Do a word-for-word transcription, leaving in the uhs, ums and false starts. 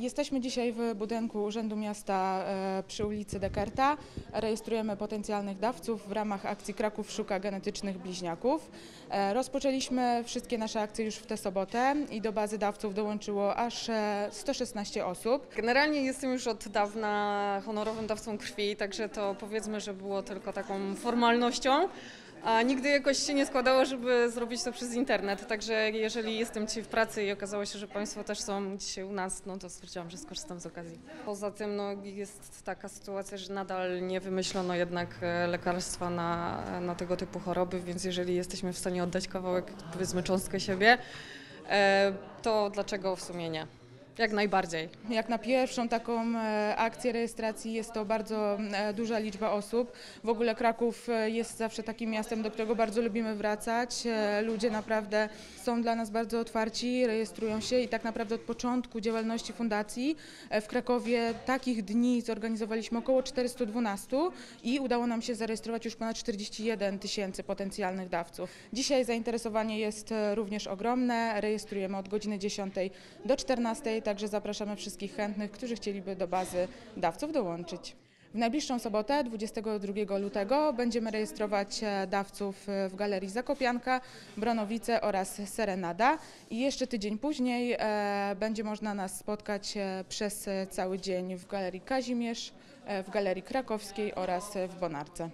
Jesteśmy dzisiaj w budynku Urzędu Miasta przy ulicy Dekerta. Rejestrujemy potencjalnych dawców w ramach akcji Kraków szuka genetycznych bliźniaków. Rozpoczęliśmy wszystkie nasze akcje już w tę sobotę i do bazy dawców dołączyło aż sto szesnaście osób. Generalnie jestem już od dawna honorowym dawcą krwi, także to powiedzmy, że było tylko taką formalnością. A nigdy jakoś się nie składało, żeby zrobić to przez internet, także jeżeli jestem dzisiaj w pracy i okazało się, że Państwo też są dzisiaj u nas, no to stwierdziłam, że skorzystam z okazji. Poza tym no, jest taka sytuacja, że nadal nie wymyślono jednak lekarstwa na, na tego typu choroby, więc jeżeli jesteśmy w stanie oddać kawałek, powiedzmy cząstkę siebie, to dlaczego w sumie nie? Jak najbardziej. Jak na pierwszą taką akcję rejestracji jest to bardzo duża liczba osób. W ogóle Kraków jest zawsze takim miastem, do którego bardzo lubimy wracać. Ludzie naprawdę są dla nas bardzo otwarci, rejestrują się i tak naprawdę od początku działalności fundacji w Krakowie takich dni zorganizowaliśmy około czterysta dwanaście i udało nam się zarejestrować już ponad czterdzieści jeden tysięcy potencjalnych dawców. Dzisiaj zainteresowanie jest również ogromne. Rejestrujemy od godziny dziesiątej do czternastej. Także zapraszamy wszystkich chętnych, którzy chcieliby do bazy dawców dołączyć. W najbliższą sobotę, dwudziestego drugiego lutego, będziemy rejestrować dawców w Galerii Zakopianka, Bronowice oraz Serenada. I jeszcze tydzień później będzie można nas spotkać przez cały dzień w Galerii Kazimierz, w Galerii Krakowskiej oraz w Bonarce.